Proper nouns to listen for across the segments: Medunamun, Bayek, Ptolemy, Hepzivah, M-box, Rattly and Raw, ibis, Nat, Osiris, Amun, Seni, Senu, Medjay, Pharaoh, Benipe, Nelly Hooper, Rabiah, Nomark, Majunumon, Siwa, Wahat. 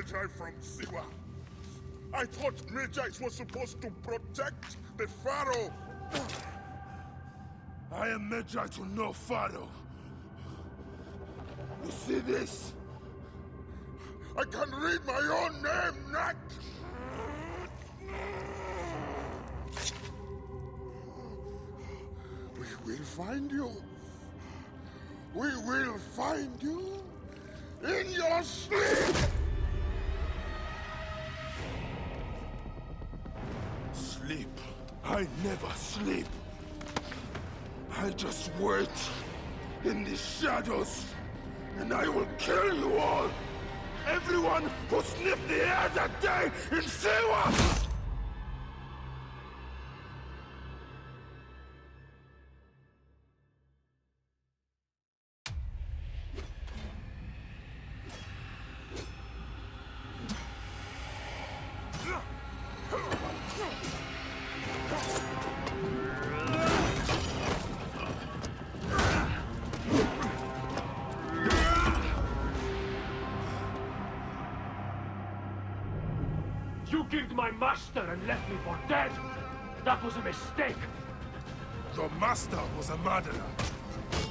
Medjay from Siwa. I thought Medjay was supposed to protect the Pharaoh. I am Medjay to no Pharaoh. You see this? I can read my own name, Nat! We will find you. We will find you in your sleep! Sleep. I never sleep. I just wait in the shadows, and I will kill you all! Everyone who sniffed the air that day in Siwa! Master and left me for dead! That was a mistake! Your master was a murderer.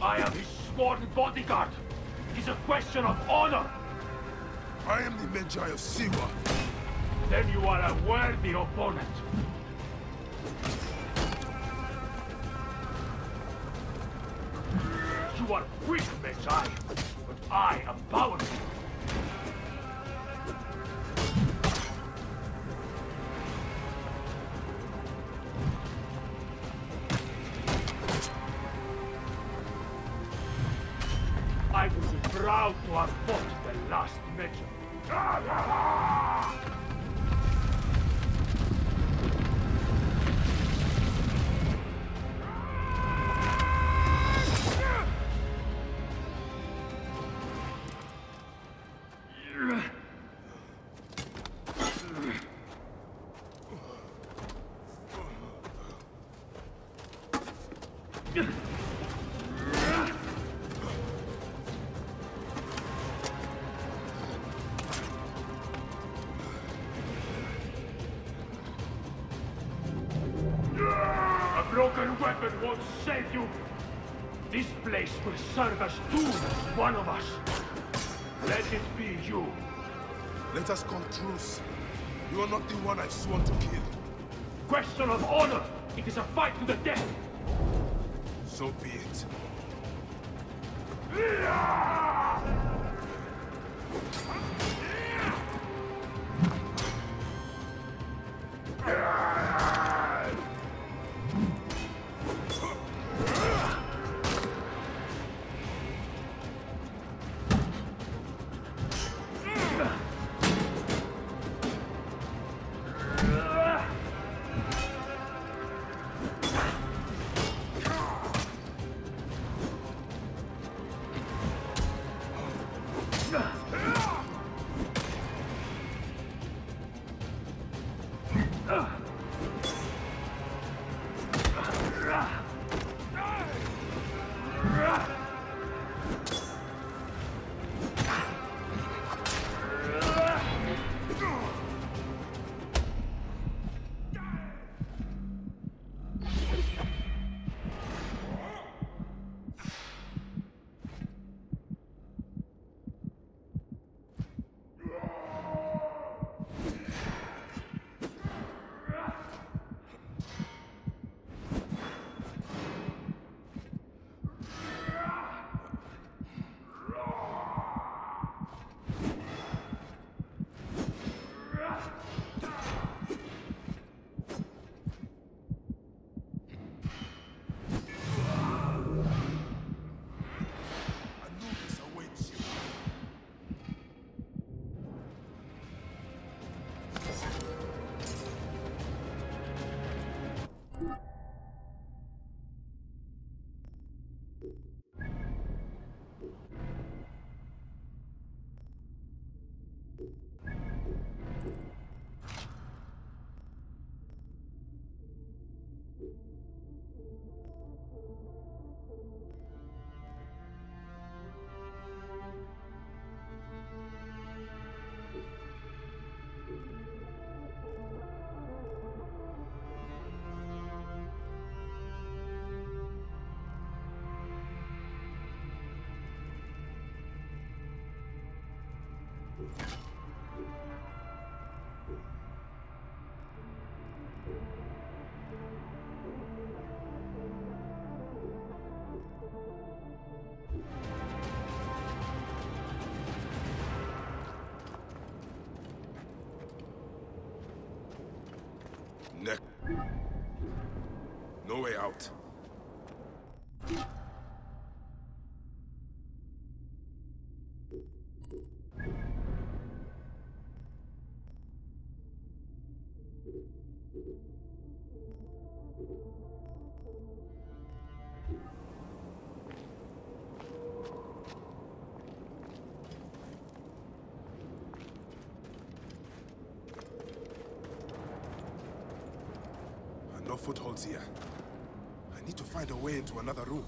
I am his sworn bodyguard. It's a question of honor. I am the Medjay of Siwa. Then you are a worthy opponent. You are weak, Medjay, but I am powerful. Won't save you. This place will serve as doom as one of us. Let it be you. Let us come truce. You are not the one I sworn to kill. Question of honor. It is a fight to the death. So be it. No way out. Footholds here. I need to find a way into another room.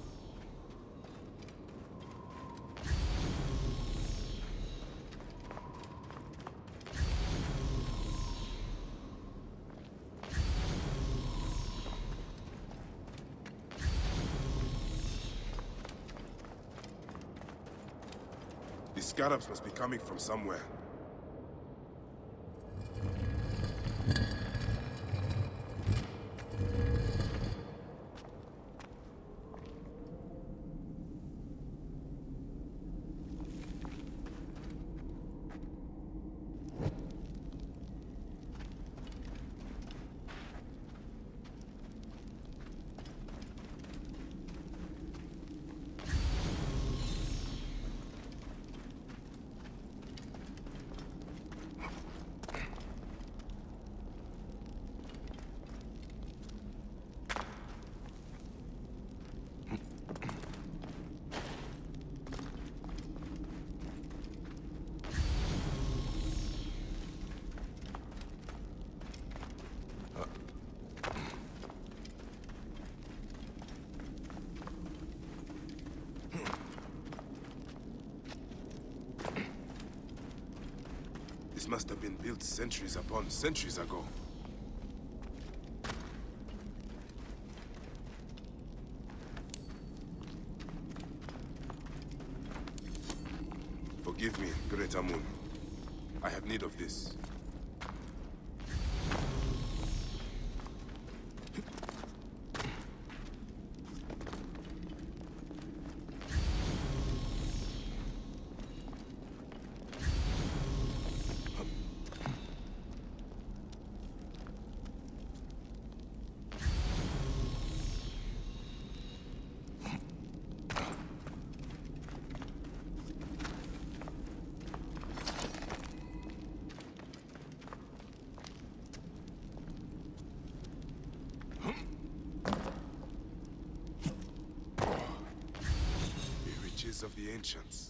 These scarabs must be coming from somewhere. This must have been built centuries upon centuries ago. Forgive me, great Amun. I have need of this. Of the ancients.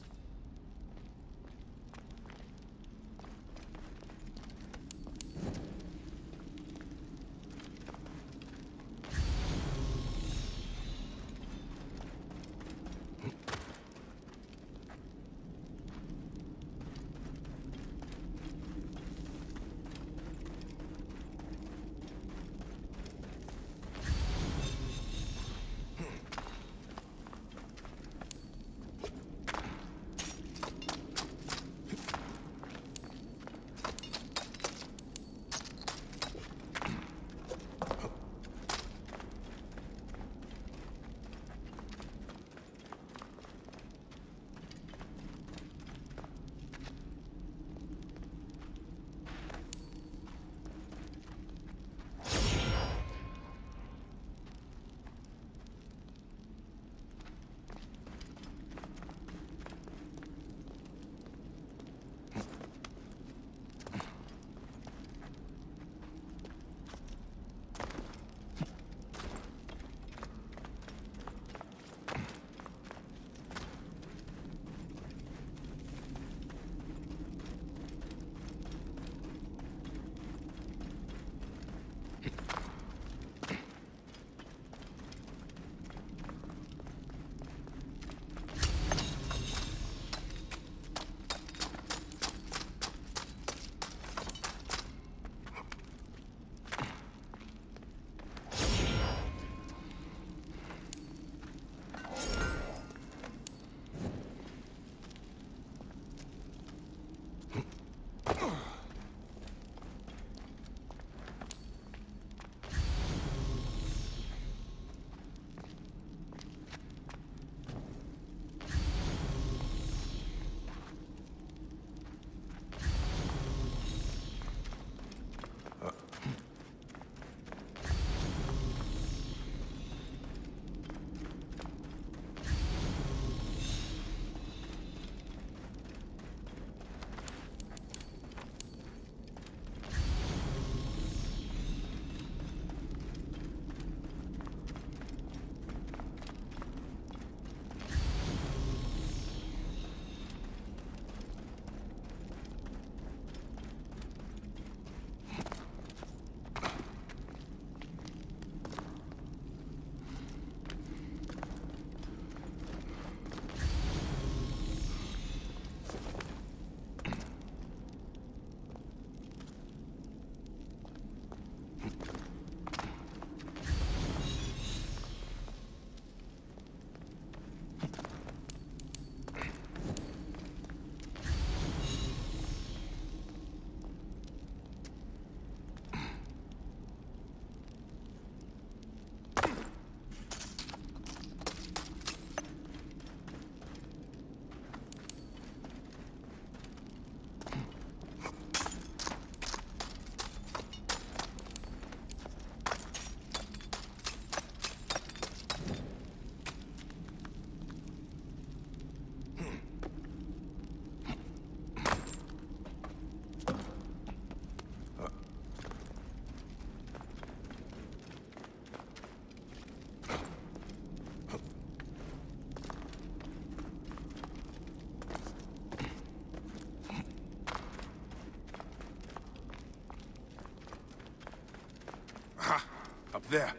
There.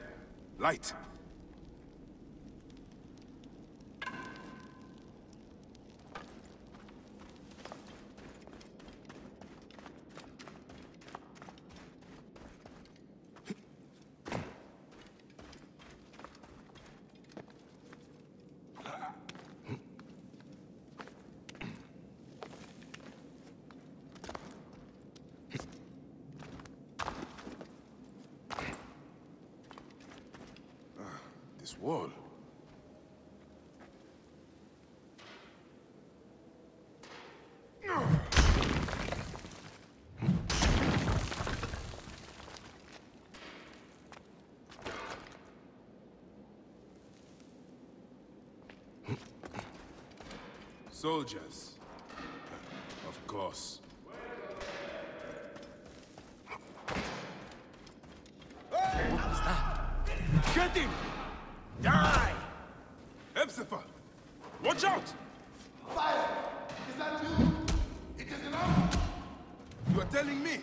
Light. Wall. Soldiers, of course. Hey! What was that? Get him! Die! Hepzivah! Watch out! Fire! Is that you? It is enough! You are telling me?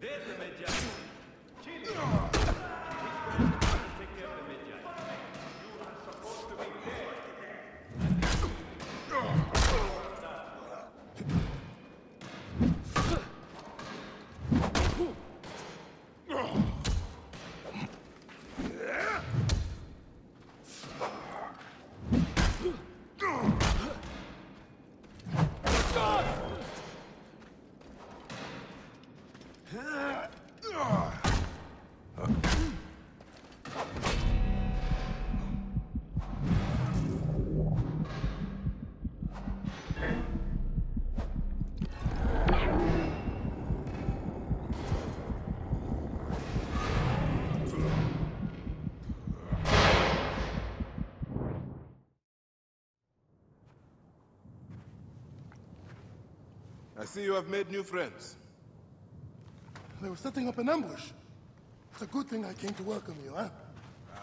There's the Medjay. Chill. He's going to take care of the Medjay. You are supposed to be I see you have made new friends. They were setting up an ambush. It's a good thing I came to welcome you, huh?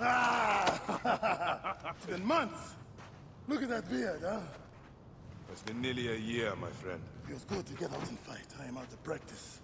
Ah! It's been months! Look at that beard, huh? It's been nearly a year, my friend. Feels good to get out and fight. I am out of practice.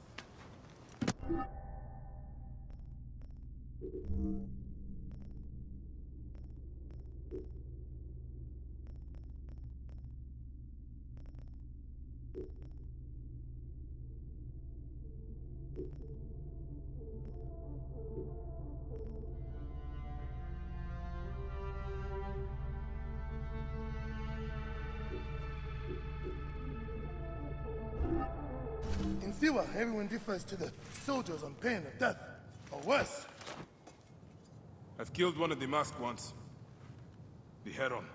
In Siwa, everyone defers to the soldiers on pain of death, or worse. I've killed one of the masked once. The Heron.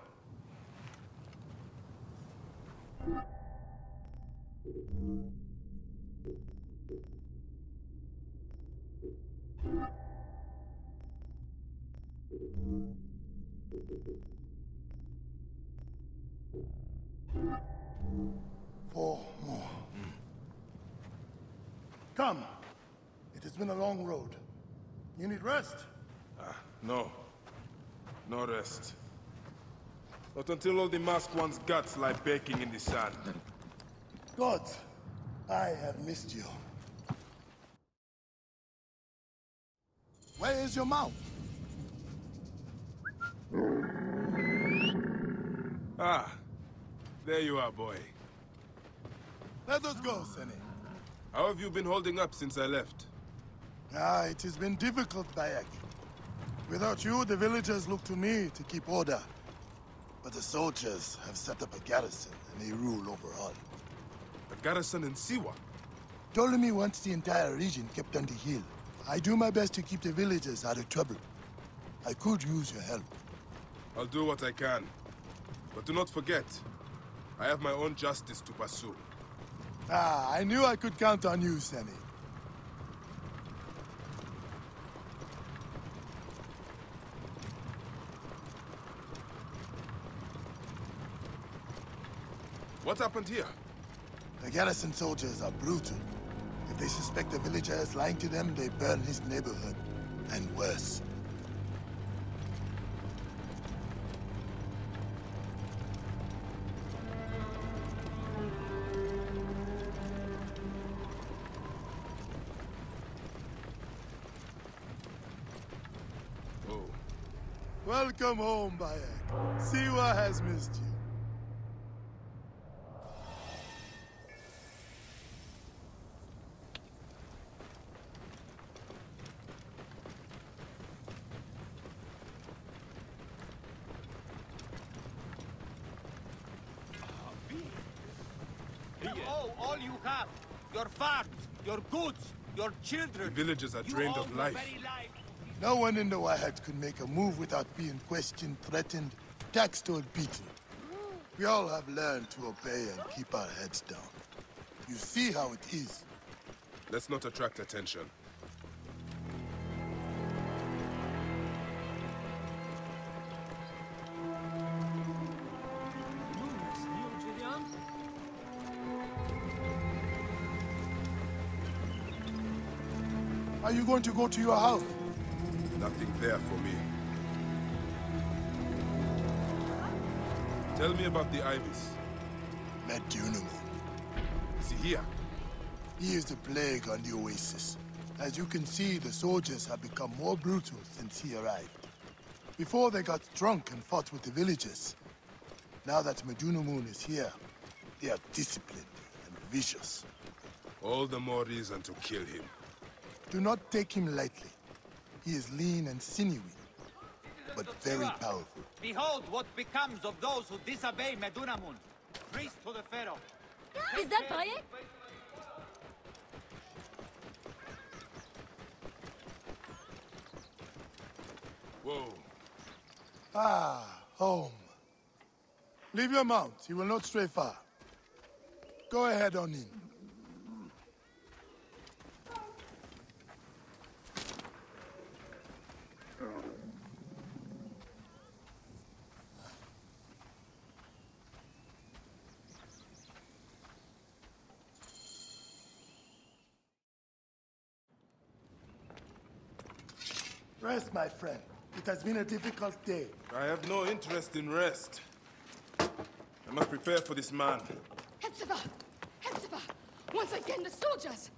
Come. It has been a long road. You need rest? No. No rest. Not until all the masked ones' guts lie baking in the sand. God, I have missed you. Where is your mount? Ah, there you are, boy. Let us go, Seni. How have you been holding up since I left? It has been difficult, Bayek. Without you, the villagers look to me to keep order. But the soldiers have set up a garrison, and they rule over all. A garrison in Siwa? Ptolemy wants the entire region kept under heel. I do my best to keep the villagers out of trouble. I could use your help. I'll do what I can. But do not forget, I have my own justice to pursue. I knew I could count on you, Seni. What happened here? The garrison soldiers are brutal. If they suspect a villager is lying to them, they burn his neighborhood, and worse. Welcome home, Bayek. Siwa has missed you. All you have, your farms, your goods, your children. The villagers are drained of life. No one in the Wahat could make a move without being questioned, threatened, taxed, or beaten. We all have learned to obey and keep our heads down. You see how it is. Let's not attract attention. Are you going to go to your house? Nothing there for me. Tell me about the ibis. Medunamun. Is he here? He is the plague on the oasis. As you can see, the soldiers have become more brutal since he arrived. Before they got drunk and fought with the villagers. Now that Medunamun is here, they are disciplined and vicious. All the more reason to kill him. Do not take him lightly. He is lean and sinewy, but very powerful. Behold what becomes of those who disobey Medunamun. Priest to the Pharaoh. Is that Bayek? Whoa. Ah, home. Leave your mount. He will not stray far. Go ahead on in. Rest, my friend. It has been a difficult day. I have no interest in rest. I must prepare for this man. Hepzivah! Hepzivah! Once again, the soldiers!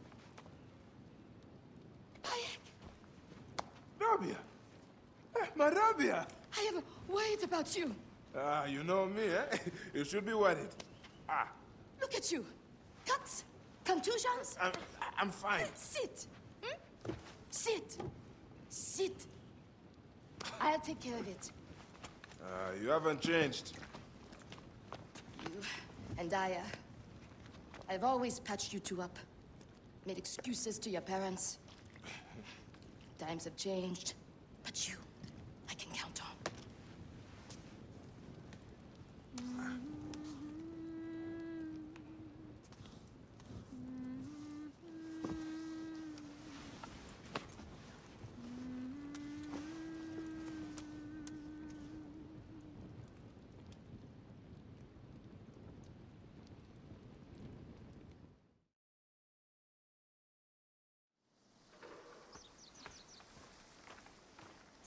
Bayek! Rabiah! My Rabiah! I am worried about you. Ah, you know me, eh? You should be worried. Ah. Look at you. Cuts? Contusions? I'm fine. Sit. Hmm? Sit. Sit. I'll take care of it. You haven't changed. You and I, I've always patched you two up. Made excuses to your parents. Times have changed. But you, I can count on.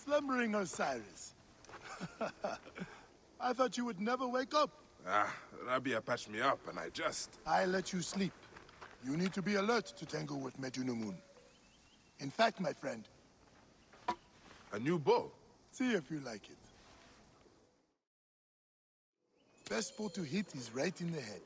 Slumbering Osiris. I thought you would never wake up. Ah, Rabiah patched me up and I let you sleep. You need to be alert to tangle with Medunamun. In fact, my friend... A new bow? See if you like it. Best bow to hit is right in the head.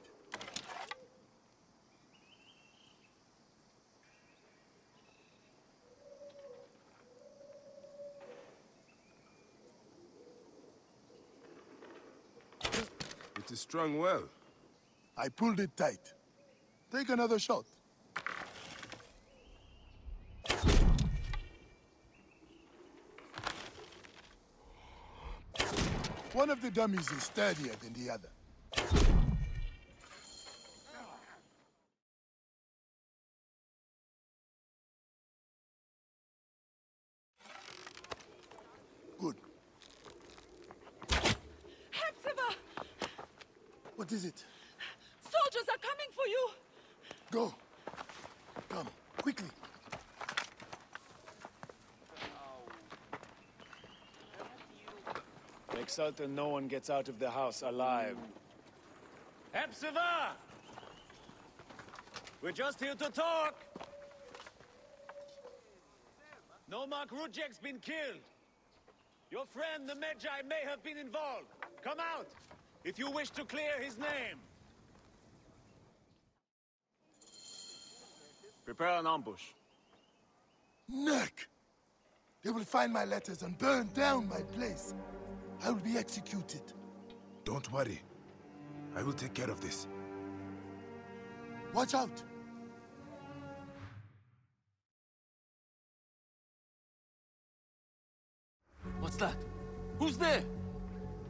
It is strung well. I pulled it tight. Take another shot. One of the dummies is sturdier than the other. Good. What is it? Soldiers are coming for you! Go! Come, quickly! Make certain no one gets out of the house alive. Hepzivah! We're just here to talk! Nomark Rujak's been killed! Your friend, the Medjay, may have been involved. Come out, if you wish to clear his name. Prepare an ambush. Neck! They will find my letters and burn down my place. I will be executed. Don't worry. I will take care of this. Watch out! What's that? Who's there?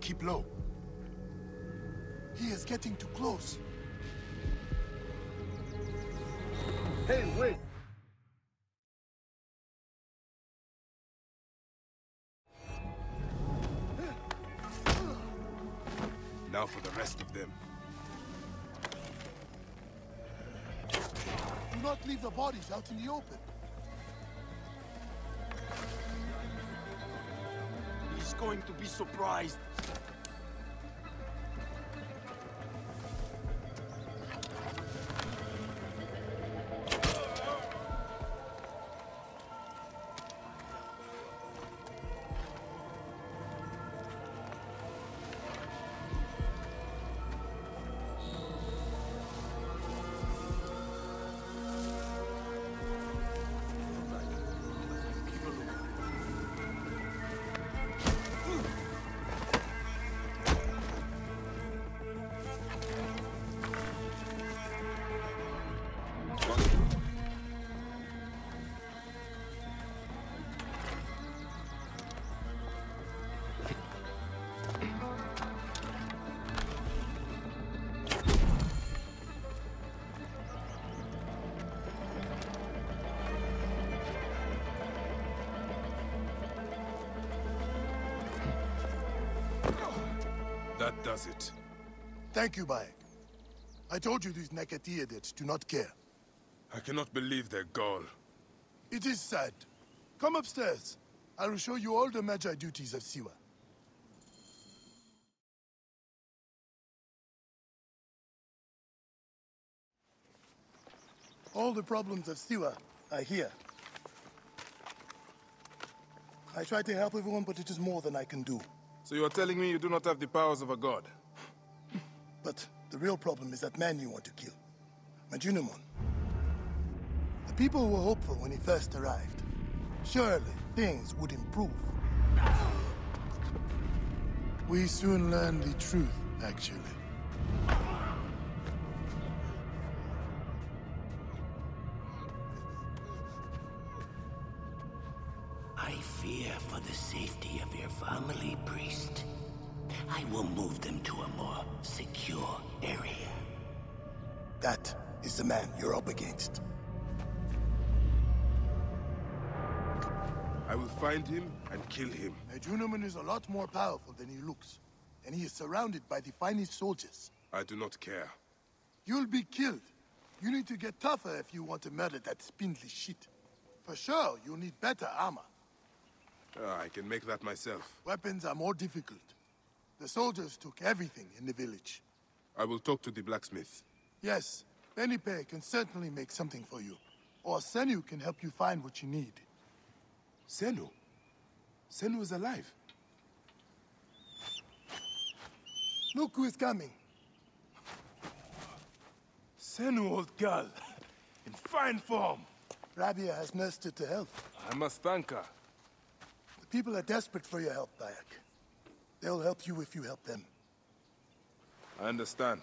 Keep low. He is getting too close. Hey, wait! Now for the rest of them. Do not leave the bodies out in the open. He's going to be surprised. That does it. Thank you, Bayek. I told you these Nakatiadids do not care. I cannot believe their gall. It is sad. Come upstairs. I will show you all the Medjay duties of Siwa. All the problems of Siwa are here. I try to help everyone, but it is more than I can do. So you are telling me you do not have the powers of a god? But the real problem is that man you want to kill. Majunumon. The people were hopeful when he first arrived. Surely things would improve. We soon learned the truth, actually. Family, priest. I will move them to a more secure area. That is the man you're up against. I will find him and kill him. Medunamun is a lot more powerful than he looks, and he is surrounded by the finest soldiers. I do not care. You'll be killed. You need to get tougher if you want to murder that spindly shit. For sure, you'll need better armor. I can make that myself. Weapons are more difficult. The soldiers took everything in the village. I will talk to the blacksmith. Yes, Benipe can certainly make something for you. Or Senu can help you find what you need. Senu? Senu is alive. Look who is coming. Senu, old girl. In fine form. Rabiah has nursed her to health. I must thank her. People are desperate for your help, Bayek. They'll help you if you help them. I understand.